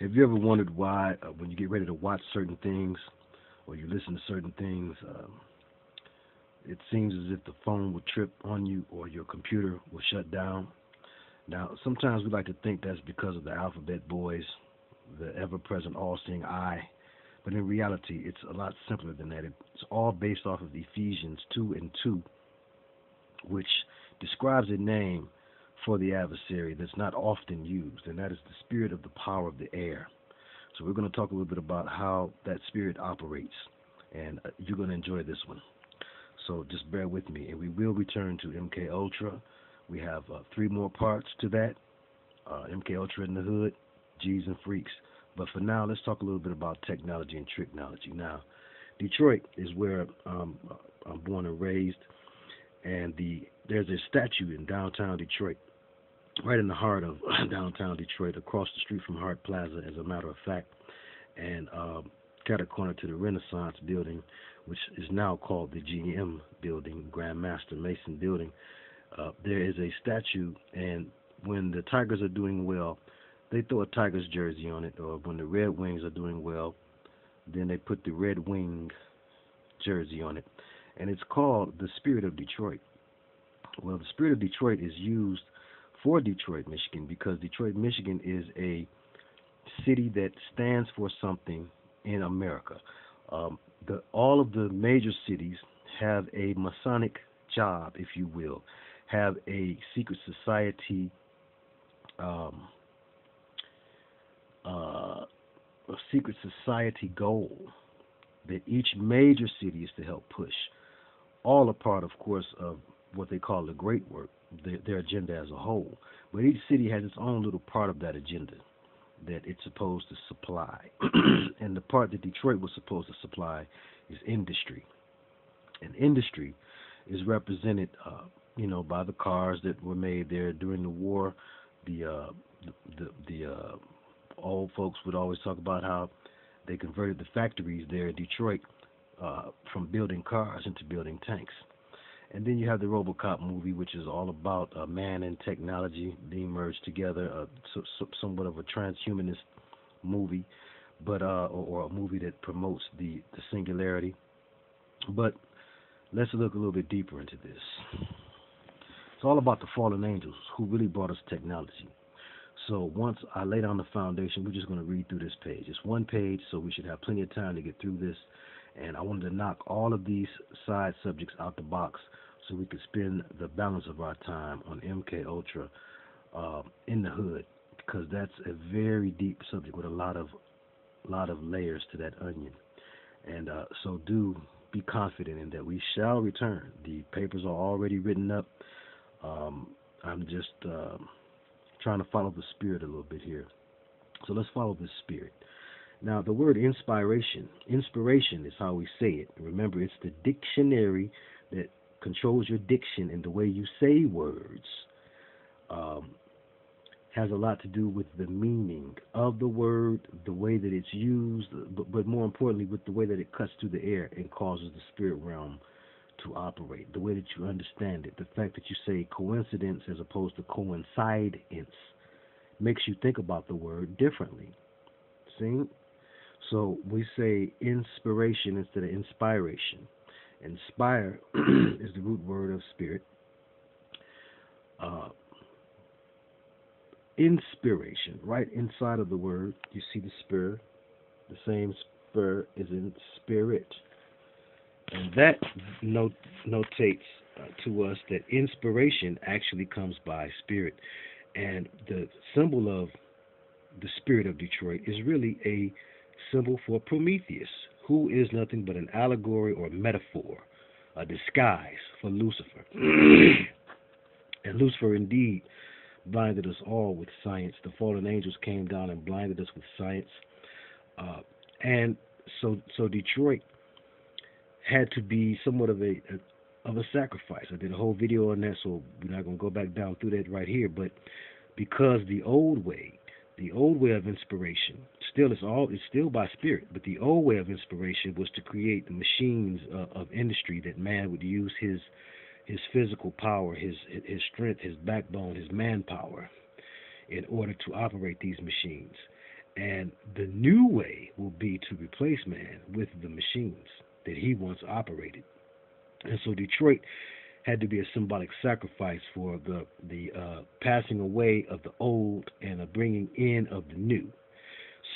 Have you ever wondered why, when you get ready to watch certain things or you listen to certain things, it seems as if the phone will trip on you or your computer will shut down? Now, sometimes we like to think that's because of the alphabet boys, the ever-present all-seeing eye, but in reality, it's a lot simpler than that. It's all based off of Ephesians 2:2, which describes a name for the adversary that's not often used, and that is the spirit of the power of the air. So we're going to talk a little bit about how that spirit operates, and you're going to enjoy this one. So just bear with me, and we will return to MK Ultra. We have three more parts to that, MK Ultra in the Hood, G's and Freaks. But for now, let's talk a little bit about technology and tricknology. Now, Detroit is where I'm born and raised, and there's a statue in downtown Detroit, right in the heart of downtown Detroit, across the street from Hart Plaza, as a matter of fact, and cut a corner to the Renaissance Building, which is now called the GM Building, Grand Master Mason Building. There is a statue, and when the Tigers are doing well, they throw a Tigers jersey on it, or when the Red Wings are doing well, then they put the Red Wing jersey on it, and it's called the Spirit of Detroit. Well, the Spirit of Detroit is used for Detroit, Michigan, because Detroit, Michigan is a city that stands for something in America. All of the major cities have a Masonic job, if you will, have a secret society, a secret society goal that each major city is to help push. All a part, of course, of what they call the great work, their agenda as a whole. But each city has its own little part of that agenda that it's supposed to supply. And the part that Detroit was supposed to supply is industry. And industry is represented, by the cars that were made there during the war. The old folks would always talk about how they converted the factories there in Detroit from building cars into building tanks. And then you have the RoboCop movie, which is all about man and technology being merged together, somewhat of a transhumanist movie, but or a movie that promotes the singularity. But let's look a little bit deeper into this. It's all about the fallen angels who really brought us technology. So once I lay down the foundation, we're just going to read through this page. It's one page, so we should have plenty of time to get through this. And I wanted to knock all of these side subjects out the box so we could spend the balance of our time on MK Ultra in the hood, because that's a very deep subject with a lot of layers to that onion. And so do be confident in that we shall return. The papers are already written up. I'm just trying to follow the spirit a little bit here. So let's follow the spirit. Now, the word inspiration, is how we say it. Remember, it's the dictionary that controls your diction, and the way you say words has a lot to do with the meaning of the word, the way that it's used, but more importantly, with the way that it cuts through the air and causes the spirit realm to operate, the way that you understand it. The fact that you say coincidence as opposed to coincidence makes you think about the word differently. See? So we say inspiration instead of inspiration. Inspire is the root word of spirit. Inspiration, right inside of the word, you see the spur. The same spur is in spirit. And that notates to us that inspiration actually comes by spirit. And the symbol of the Spirit of Detroit is really a symbol for Prometheus, who is nothing but an allegory or metaphor, a disguise for Lucifer. And Lucifer indeed blinded us all with science. The fallen angels came down and blinded us with science. And so Detroit had to be somewhat of a sacrifice. I did a whole video on that, so we're not going to go back down through that right here. But because the old way of inspiration, it's still by spirit, but the old way of inspiration was to create the machines of industry that man would use his physical power, his strength, his backbone, his manpower in order to operate these machines. And the new way will be to replace man with the machines that he once operated. And so Detroit had to be a symbolic sacrifice for the passing away of the old and the bringing in of the new.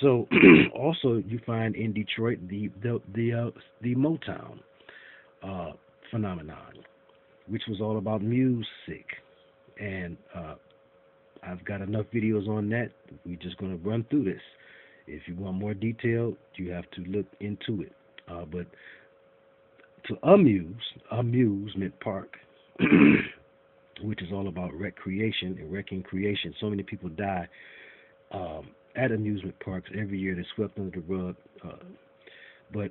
So also you find in Detroit the Motown phenomenon, which was all about music. And I've got enough videos on that. We're just going to run through this. If you want more detail, you have to look into it. But to amuse, amusement park, which is all about recreation and wrecking creation. So many people die at amusement parks every year. They're swept under the rug. But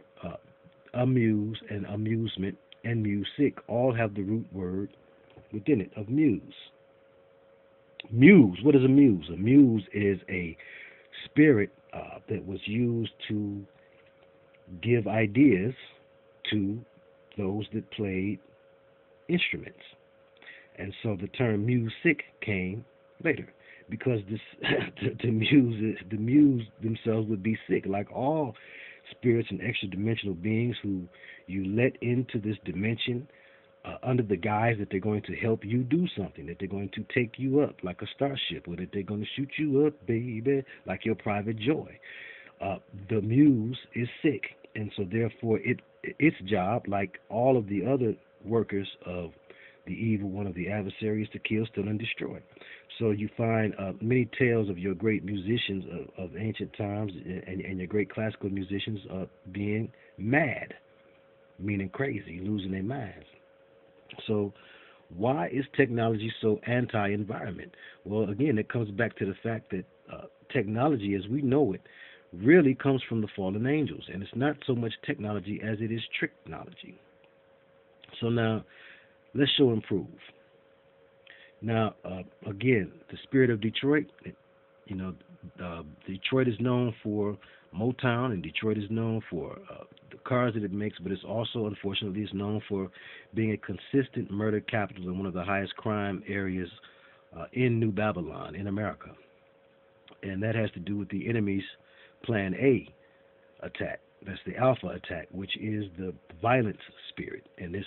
amuse and amusement and music all have the root word within it of muse. Muse, what is a muse? A muse is a spirit that was used to give ideas to those that played instruments. And so the term music came later because this the muse themselves would be sick, like all spirits and extra dimensional beings who you let into this dimension under the guise that they're going to help you do something, that they're going to take you up like a starship, or that they're going to shoot you up, baby, like your private joy. The muse is sick, and so therefore its job, like all of the other workers of the evil one of the adversaries, to kill, steal, and destroy. So you find many tales of your great musicians of ancient times and your great classical musicians being mad, meaning crazy, losing their minds. So why is technology so anti-environment? Well, again, it comes back to the fact that technology as we know it really comes from the fallen angels, and it's not so much technology as it is tricknology. So now, let's show and prove. Now, again, the spirit of Detroit, Detroit is known for Motown, and Detroit is known for the cars that it makes, but it's also, unfortunately, it's known for being a consistent murder capital and one of the highest crime areas in New Babylon, in America. And that has to do with the enemy's Plan A attack. That's the Alpha attack, which is the violence spirit. And this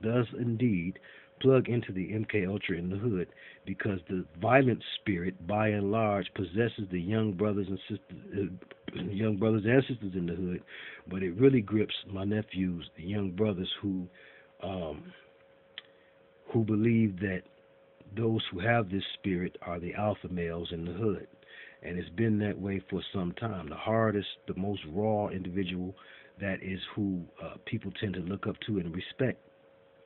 does indeed plug into the MK Ultra in the hood, because the violent spirit, by and large, possesses the young brothers and sisters in the hood, but it really grips my nephews, the young brothers who believe that those who have this spirit are the alpha males in the hood, and it's been that way for some time. The hardest, the most raw individual, that is who people tend to look up to and respect.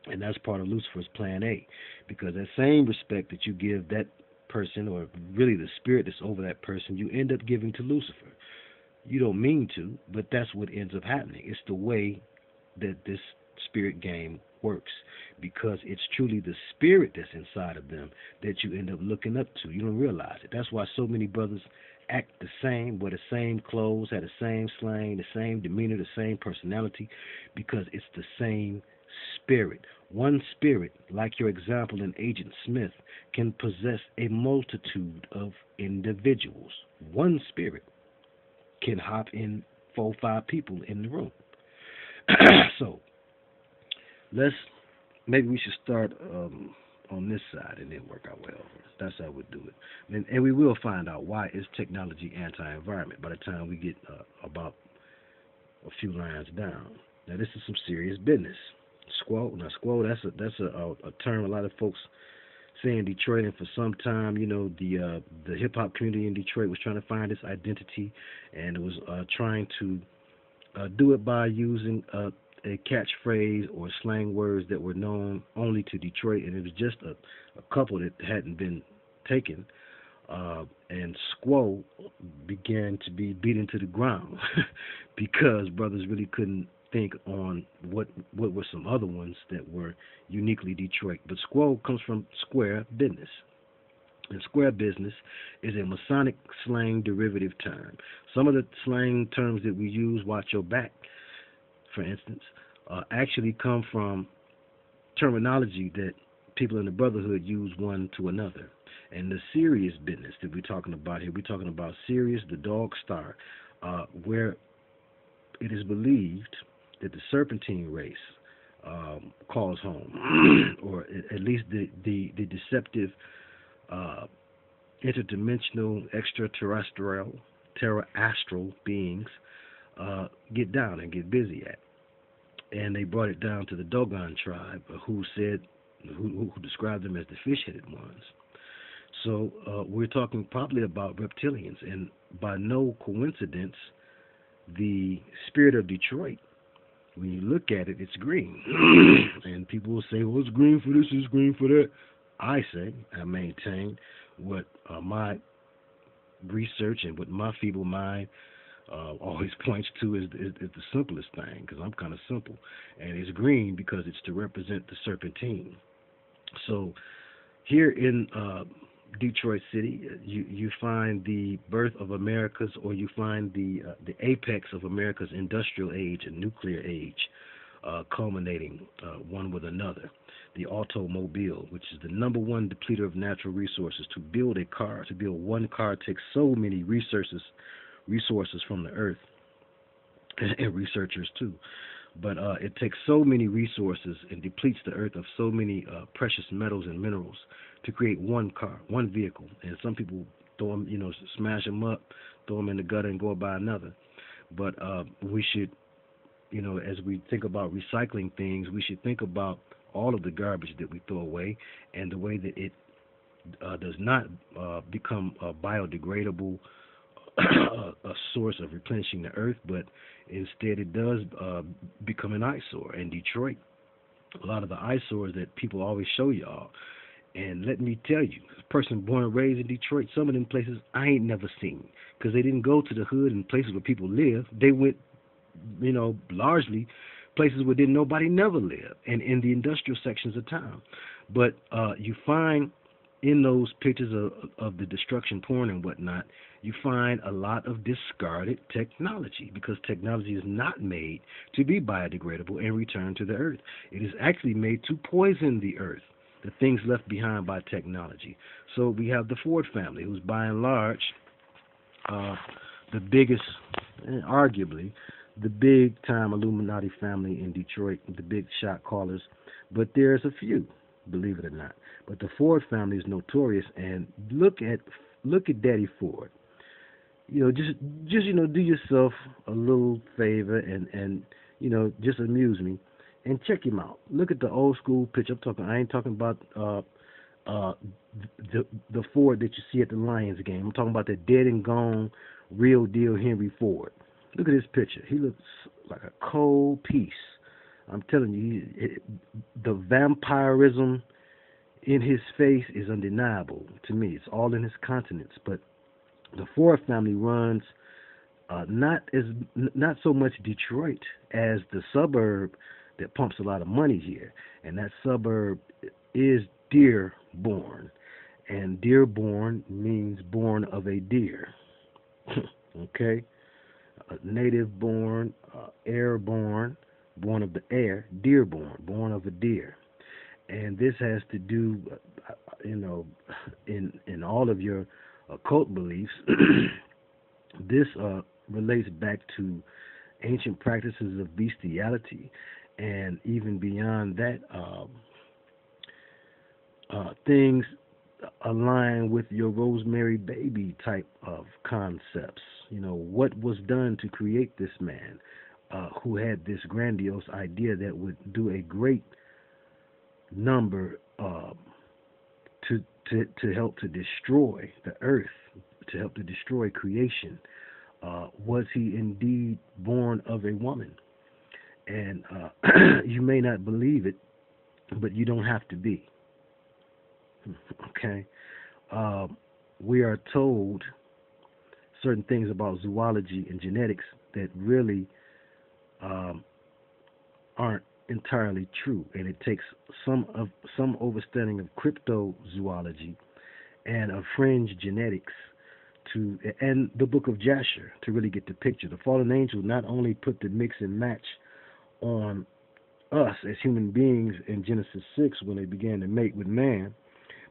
And that's part of Lucifer's Plan A, because that same respect that you give that person, or really the spirit that's over that person, you end up giving to Lucifer. You don't mean to, but that's what ends up happening. It's the way that this spirit game works, because it's truly the spirit that's inside of them that you end up looking up to. You don't realize it. That's why so many brothers act the same, wear the same clothes, have the same slang, the same demeanor, the same personality, because it's the same spirit. One spirit, like your example in Agent Smith, can possess a multitude of individuals. One spirit can hop in 4 or 5 people in the room. So maybe we should start on this side and then work our way over. That's how we do it. And we will find out why is technology anti-environment by the time we get about a few lines down. Now, this is some serious business. Squall. Now, squall, that's a term a lot of folks say in Detroit, and for some time, the hip-hop community in Detroit was trying to find its identity, and it was trying to do it by using a catchphrase or slang words that were known only to Detroit, and it was just a couple that hadn't been taken, and squall began to be beaten to the ground because brothers really couldn't think on what were some other ones that were uniquely Detroit. But squall comes from square business, and square business is a Masonic slang derivative term. Some of the slang terms that we use, watch your back, for instance, actually come from terminology that people in the brotherhood use one to another. and the Sirius business that we're talking about here. We're talking about Sirius, the dog star, where it is believed that the serpentine race calls home, or at least the deceptive interdimensional terrestrial beings get down and get busy at. And they brought it down to the Dogon tribe, who described them as the fish-headed ones. So we're talking probably about reptilians, and by no coincidence, the spirit of Detroit, when you look at it, it's green. And people will say, well, it's green for this, it's green for that. I say, I maintain, what my research and what my feeble mind always points to is the simplest thing, because I'm kind of simple. And it's green because it's to represent the serpentine. So here in Detroit City, you find the birth of America's, or you find the apex of America's industrial age and nuclear age, culminating one with another. The automobile, which is the #1 depleter of natural resources. To build a car, to build one car, takes so many resources from the earth and researchers too. But it takes so many resources and depletes the earth of so many precious metals and minerals to create one car, one vehicle. And some people throw them, smash them up, throw them in the gutter and go buy another. But we should, as we think about recycling things, we should think about all of the garbage that we throw away and the way that it does not become a biodegradable a source of replenishing the earth, but instead it does become an eyesore. In Detroit, a lot of the eyesores that people always show y'all, and let me tell you, a person born and raised in Detroit, some of them places I ain't never seen, because they didn't go to the hood and places where people live. They went, largely places where didn't nobody never live, and in the industrial sections of town. But you find in those pictures of the destruction porn and whatnot, you find a lot of discarded technology, because technology is not made to be biodegradable and returned to the earth. It is actually made to poison the earth, the things left behind by technology. So we have the Ford family, who's by and large the biggest, and arguably the big-time Illuminati family in Detroit, the big shot callers, but there's a few, believe it or not. But the Ford family is notorious, and look at Daddy Ford. Just do yourself a little favor and just amuse me and check him out. Look at the old school picture. I ain't talking about the Ford that you see at the Lions game. I'm talking about the dead and gone, real deal Henry Ford. Look at his picture. He looks like a cold piece. I'm telling you, the vampirism in his face is undeniable to me. It's all in his countenance. But the Ford family runs not so much Detroit as the suburb that pumps a lot of money here, and that suburb is Dearborn, and Dearborn means born of a deer. Okay, native born, airborne, born of the air, Dearborn, born of a deer. And this has to do, in all of your occult beliefs, this relates back to ancient practices of bestiality, and even beyond that, things align with your Rosemary Baby type of concepts. What was done to create this man who had this grandiose idea that would do a great number to help to destroy the earth, to help to destroy creation. Was he indeed born of a woman? And you may not believe it, but you don't have to be. Okay? We are told certain things about zoology and genetics that really aren't entirely true, and it takes some overstanding of cryptozoology and of fringe genetics and the Book of Jasher to really get the picture. The fallen angel not only put the mix and match on us as human beings in Genesis 6 when they began to mate with man,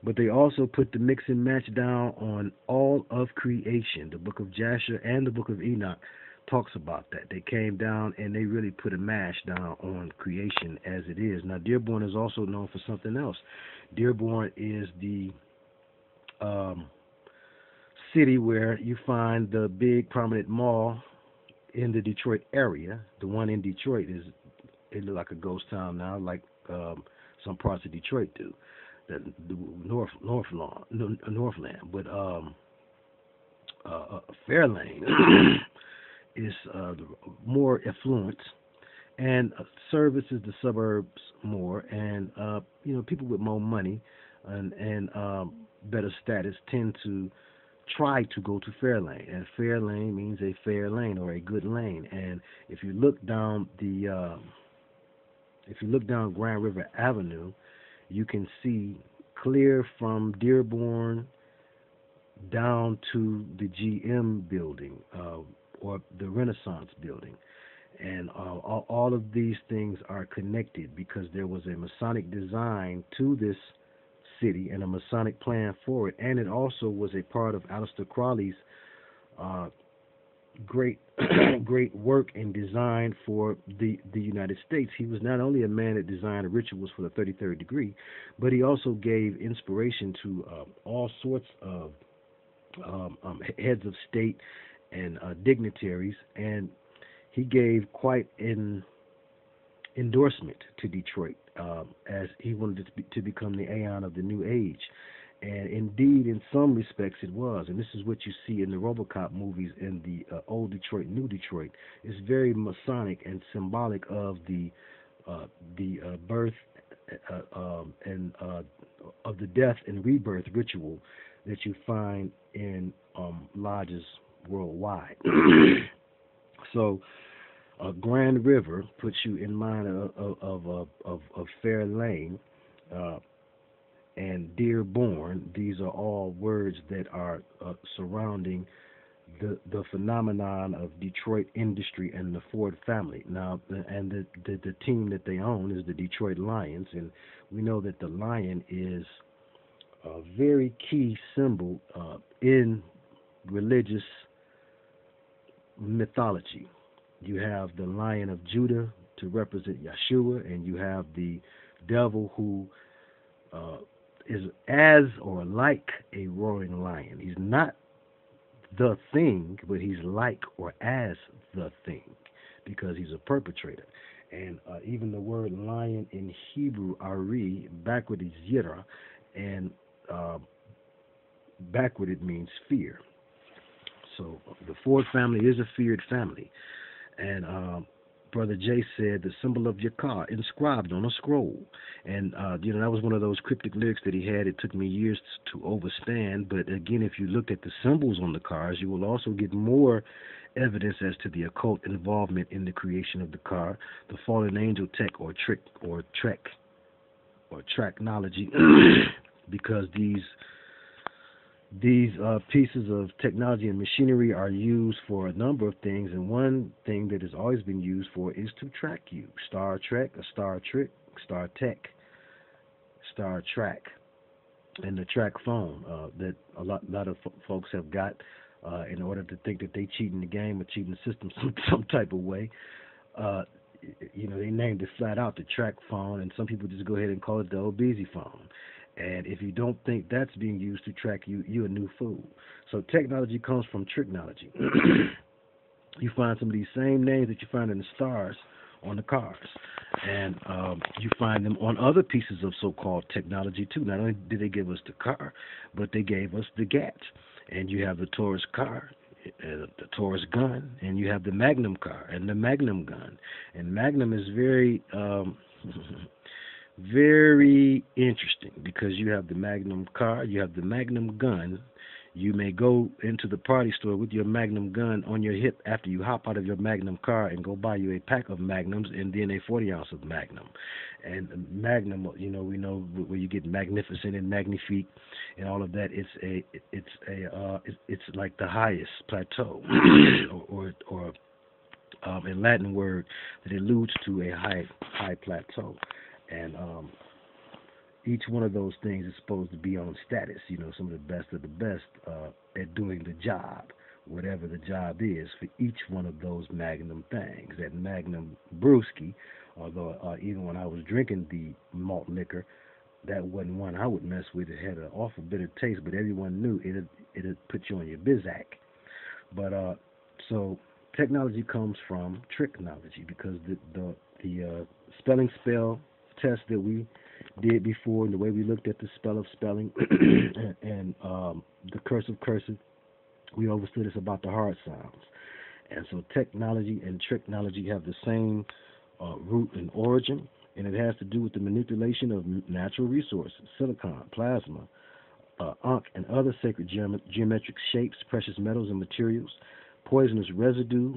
But they also put the mix and match down on all of creation. The book of Jasher and the book of Enoch talks about that. They came down and they really put a mash down on creation as it is. Now, Dearborn is also known for something else. Dearborn is the city where you find the big prominent mall in the Detroit area. The one in Detroit is, it look like a ghost town now, like some parts of Detroit do. The Northland, but Fairlane is more affluent, and services the suburbs more, and you know, people with more money and better status tend to try to go to Fairlane, and Fairlane means a fair lane or a good lane. And if you look down the Grand River Avenue, you can see clear from Dearborn down to the GM Building or the Renaissance Building. And all of these things are connected because there was a Masonic design to this city and a Masonic plan for it. And it also was a part of Aleister Crowley's great work and design for the United States. He was not only a man that designed rituals for the 33rd degree, but he also gave inspiration to all sorts of heads of state and dignitaries, and he gave quite an endorsement to Detroit as he wanted it to become the Aeon of the New Age. And indeed, in some respects, it was. And this is what you see in the RoboCop movies in the old Detroit, new Detroit. It's very Masonic and symbolic of the birth and of the death and rebirth ritual that you find in lodges worldwide. So, Grand River puts you in mind of Fairlane. And Dearborn, these are all words that are surrounding the phenomenon of Detroit industry and the Ford family. Now, and the team that they own is the Detroit Lions, and we know that the lion is a very key symbol in religious mythology. You have the Lion of Judah to represent Yeshua, and you have the devil who is as or like a roaring lion. He's not the thing, but he's like or as the thing because he's a perpetrator. And even the word lion in Hebrew, Ari, backward is Yirah, and backward it means fear. So the Ford family is a feared family. And Brother Jay said the symbol of Yirah inscribed on a scroll, and you know, that was one of those cryptic lyrics that he had. It took me years to overstand, but again, if you looked at the symbols on the cars, you will also get more evidence as to the occult involvement in the creation of the car, the fallen angel tech or trick or trek or tracknology, because these pieces of technology and machinery are used for a number of things, and one thing that has always been used for is to track you. Star Trek, a Star Trek, Star Tech, Star Track, and the Track Phone that a lot of folks have got in order to think that they cheating the game or cheating the system some type of way. You know, they named it flat out the Track Phone, and some people just go ahead and call it the Obese Phone. And if you don't think that's being used to track you, you're a new fool. So technology comes from tricknology. You find some of these same names that you find in the stars on the cars. And you find them on other pieces of so-called technology, too. Not only did they give us the car, but they gave us the GAT. And you have the Taurus car, the Taurus gun, and you have the Magnum car and the Magnum gun. And Magnum is very... very interesting, because you have the Magnum car, you have the Magnum gun. You may go into the party store with your Magnum gun on your hip after you hop out of your Magnum car and go buy you a pack of Magnums and then a 40 ounce of Magnum. And Magnum, you know, we know where you get magnificent and magnifique and all of that. It's like the highest plateau, or a Latin word that alludes to a high plateau. And each one of those things is supposed to be on status, you know, some of the best at doing the job, whatever the job is for each one of those Magnum things. That Magnum brewski, although even when I was drinking the malt liquor, that wasn't one I would mess with. It had an awful bitter taste, but everyone knew it'd put you on your bizac. But so technology comes from tricknology, because the spelling spell test that we did before, and the way we looked at the spell of spelling and the curse of cursive, we understood it's about the hard sounds. And so technology and tricknology have the same root and origin, and it has to do with the manipulation of natural resources, silicon, plasma, Ankh, and other sacred geometric shapes, precious metals and materials, poisonous residue,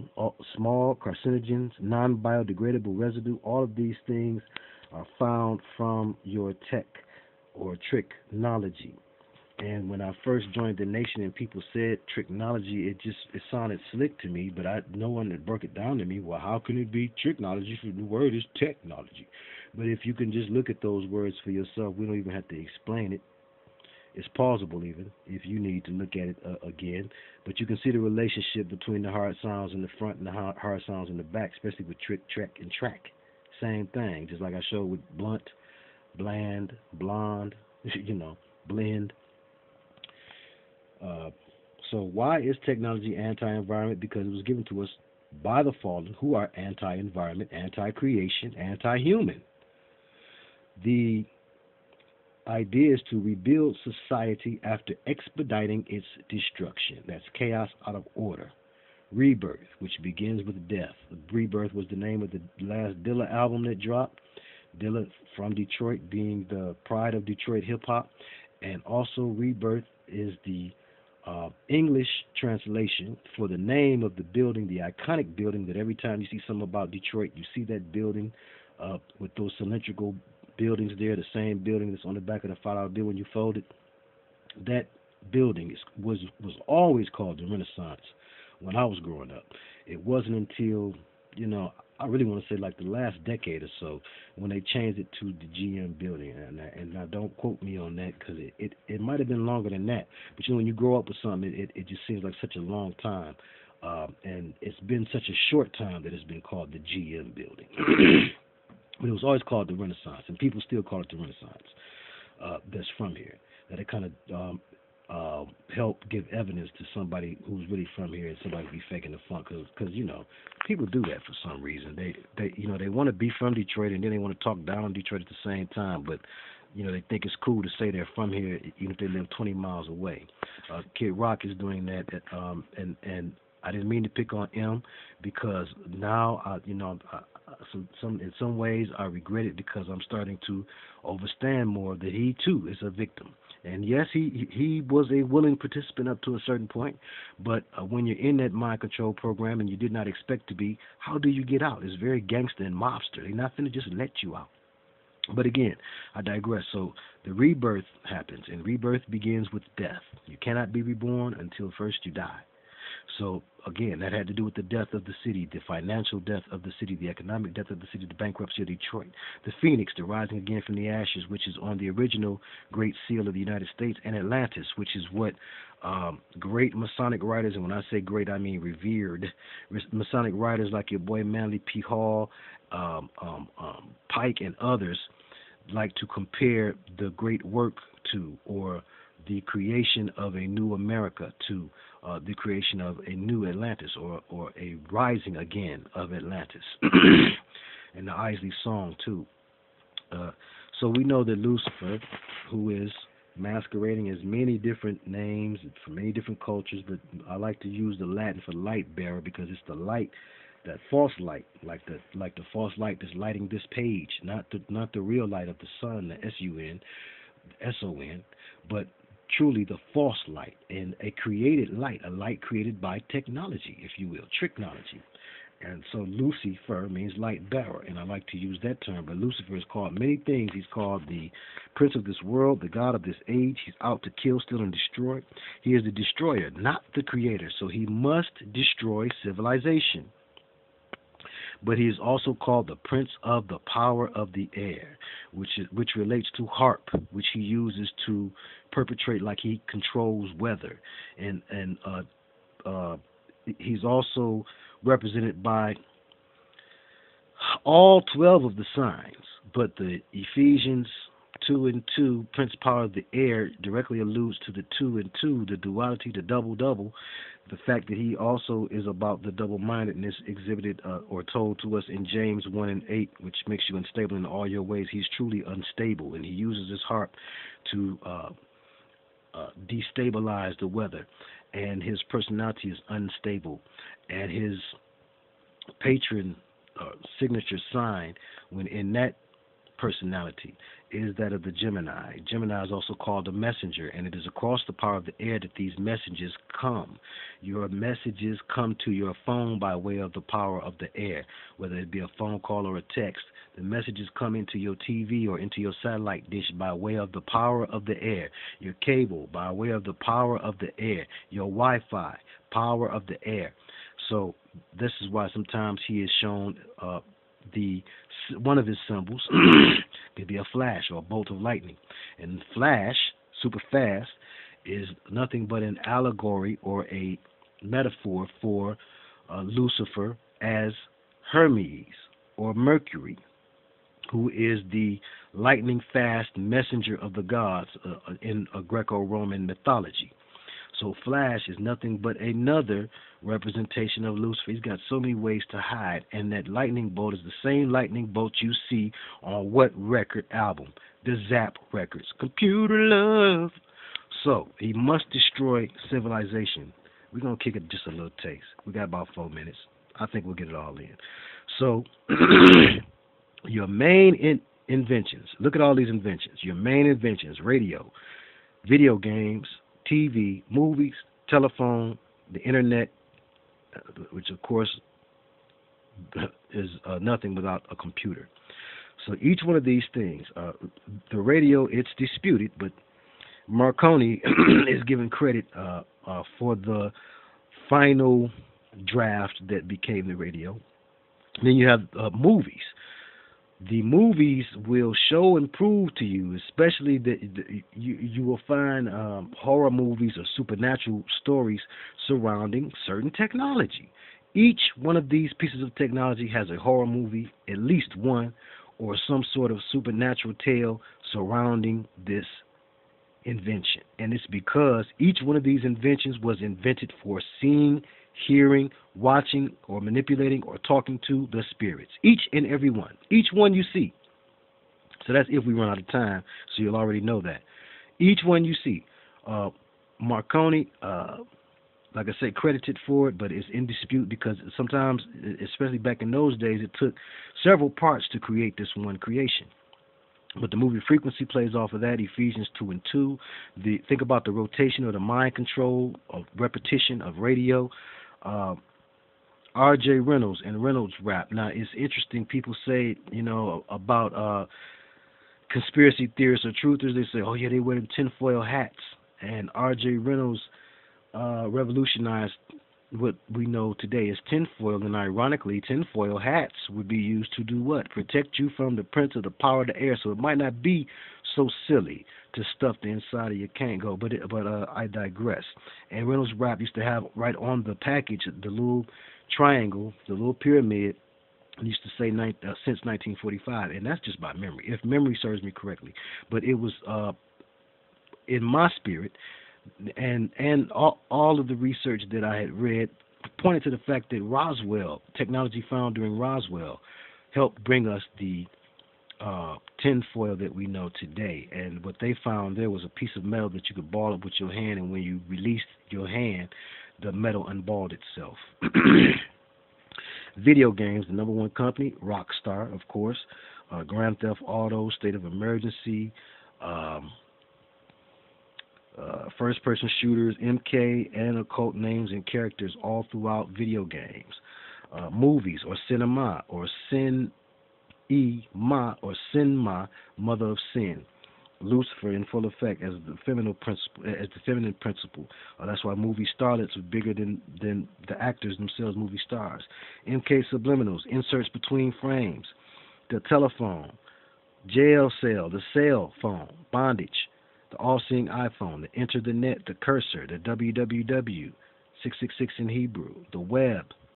small carcinogens, non-biodegradable residue. All of these things are found from your tech or tricknology. And when I first joined the nation and people said tricknology, it sounded slick to me, but no one had broke it down to me. Well, how can it be tricknology if the word is technology? But if you can just look at those words for yourself, we don't even have to explain it. It's plausible even, if you need to look at it again. But you can see the relationship between the hard sounds in the front and the hard sounds in the back, especially with trick, trek, and track. Same thing, just like I showed with blunt, bland, blonde, you know, blend. So why is technology anti-environment? Because it was given to us by the fallen, who are anti-environment, anti-creation, anti-human. The idea is to rebuild society after expediting its destruction. That's chaos out of order. Rebirth, which begins with death. Rebirth was the name of the last Dilla album that dropped. Dilla from Detroit, being the pride of Detroit hip-hop. And also Rebirth is the English translation for the name of the building, the iconic building that every time you see something about Detroit, you see that building with those cylindrical buildings there, the same building that's on the back of the $5 bill when you fold it. That building was always called the Renaissance when I was growing up. It wasn't until, you know, I really want to say like the last decade or so when they changed it to the GM Building. And now don't quote me on that, because it might have been longer than that. But, you know, when you grow up with something, it just seems like such a long time. And it's been such a short time that it's been called the GM Building. But it was always called the Renaissance, and people still call it the Renaissance that's from here. That it kind of helped give evidence to somebody who's really from here and somebody be faking the funk, because you know, people do that for some reason. They you know, they want to be from Detroit and then they want to talk down on Detroit at the same time, but you know, they think it's cool to say they're from here even if they live 20 miles away. Kid Rock is doing that, and I didn't mean to pick on him, because now in some ways I regret it, because I'm starting to understand more that he too is a victim. And yes, he was a willing participant up to a certain point, but when you're in that mind control program and you did not expect to be, how do you get out? It's very gangster and mobster. They're not going to just let you out. But again, I digress. So the rebirth happens, and rebirth begins with death. You cannot be reborn until first you die. So, again, that had to do with the death of the city, the financial death of the city, the economic death of the city, the bankruptcy of Detroit, the Phoenix, the rising again from the ashes, which is on the original Great Seal of the United States, and Atlantis, which is what great Masonic writers, and when I say great, I mean revered, Masonic writers like your boy Manly P. Hall, Pike, and others like to compare the great work to, or the creation of a new America to, the creation of a new Atlantis, or a rising again of Atlantis, and the Isley song too. So we know that Lucifer, who is masquerading as many different names for many different cultures, but I like to use the Latin for light bearer, because it's the light, that false light, like the false light that's lighting this page, not the real light of the sun, the S-U-N, S-O-N, but truly the false light, and a created light, a light created by technology, if you will, tricknology. And so Lucifer means light bearer, and I like to use that term, but Lucifer is called many things. He's called the prince of this world, the god of this age. He's out to kill, steal, and destroy. He is the destroyer, not the creator, so he must destroy civilization. but he is also called the prince of the power of the air, which relates to harp, which he uses to perpetrate, like he controls weather. And he's also represented by all 12 of the signs, but the Ephesians 2:2, prince power of the air, directly alludes to the 2 and 2, the duality, the double, the fact that he also is about the double-mindedness exhibited or told to us in James 1:8, which makes you unstable in all your ways. He's truly unstable, and he uses his harp to destabilize the weather, and his personality is unstable, and his patron signature sign when in that personality is that of the Gemini. Gemini is also called the messenger, and it is across the power of the air that these messages come. Your messages come to your phone by way of the power of the air, whether it be a phone call or a text. The messages come into your TV or into your satellite dish by way of the power of the air, your cable by way of the power of the air, your Wi-Fi, power of the air. So this is why sometimes he is shown one of his symbols could be a flash or a bolt of lightning. And flash, super fast, is nothing but an allegory or a metaphor for Lucifer as Hermes or Mercury, who is the lightning fast messenger of the gods in Greco-Roman mythology. So Flash is nothing but another representation of Lucifer. He's got so many ways to hide, and that lightning bolt is the same lightning bolt you see on what record album? The Zap Records. Computer Love. So he must destroy civilization. We're going to kick it just a little taste. We got about 4 minutes. I think we'll get it all in. So your main inventions. Look at all these inventions. Your main inventions: radio, video games, TV, movies, telephone, the internet, which of course is nothing without a computer. So each one of these things, the radio, it's disputed, but Marconi is given credit for the final draft that became the radio. And then you have movies. The movies will show and prove to you, especially that you will find horror movies or supernatural stories surrounding certain technology. Each one of these pieces of technology has a horror movie, at least one, or some sort of supernatural tale surrounding this invention. And it's because each one of these inventions was invented for seeing, hearing, watching, or manipulating, or talking to the spirits. Each and every one. Each one you see. So that's if we run out of time, so you'll already know that. Each one you see. Marconi, like I say, credited for it, but it's in dispute because sometimes, especially back in those days, it took several parts to create this one creation. But the movie frequency plays off of that. Ephesians 2:2. Think about the rotation or the mind control of repetition of radio. R.J. Reynolds and Reynolds rap. Now, it's interesting. People say, about conspiracy theorists or truthers. They say, oh, yeah, they wear them tinfoil hats. And R.J. Reynolds revolutionized what we know today is tinfoil, and ironically, tinfoil hats would be used to do what? Protect you from the prince of the power of the air. So it might not be so silly to stuff the inside of your Kango, but I digress. And Reynolds Rap used to have right on the package the little triangle, the little pyramid, and used to say since 1945, and that's just by memory, if memory serves me correctly. But it was in my spirit. And all of the research that I had read pointed to the fact that Roswell, technology found during Roswell, helped bring us the tinfoil that we know today. And what they found there was a piece of metal that you could ball up with your hand, and when you released your hand, the metal unballed itself. Video games, the number one company, Rockstar, of course, Grand Theft Auto, State of Emergency, first-person shooters, MK, and occult names and characters all throughout video games. Movies, or cinema, or sin-e-ma, or sin-ma, mother of sin. Lucifer in full effect as the feminine principle. That's why movie starlets are bigger than the actors themselves, movie stars. MK subliminals, inserts between frames, the telephone, jail cell, the cell phone, bondage, the all-seeing iPhone, the enter the net, the cursor, the www, 666 in Hebrew, the web,